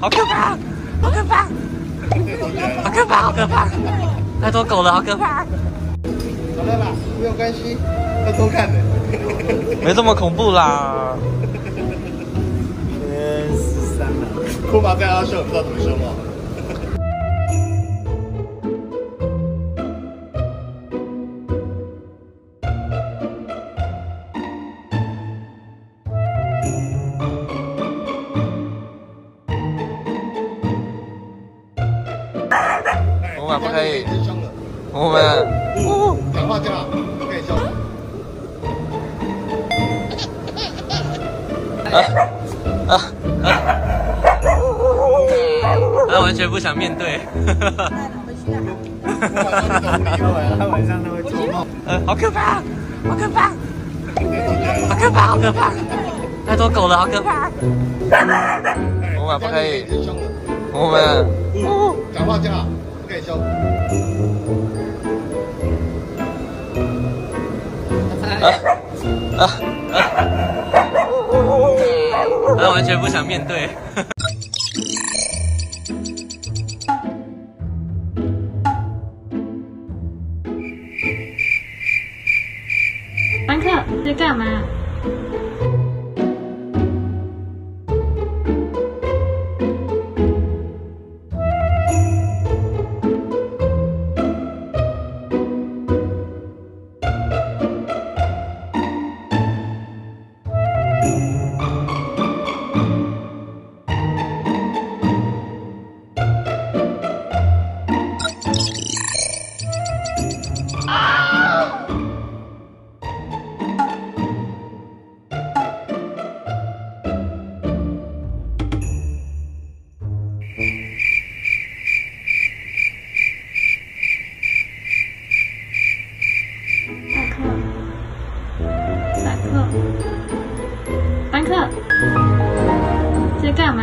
好可怕！那头狗了，好可怕！好了啦，没有关系，要偷看的，没这么恐怖啦。13了，库马在阿秀，不知道怎么说了。 不可以，我们讲话去了，不可以笑。他完全不想面对。他晚上都会做梦。好可怕，好可怕，好可怕，好可怕！太多狗了，好可怕。我们不可以，我们讲话去了。 他完全不想面对。安克在干嘛？ 班克，在干嘛？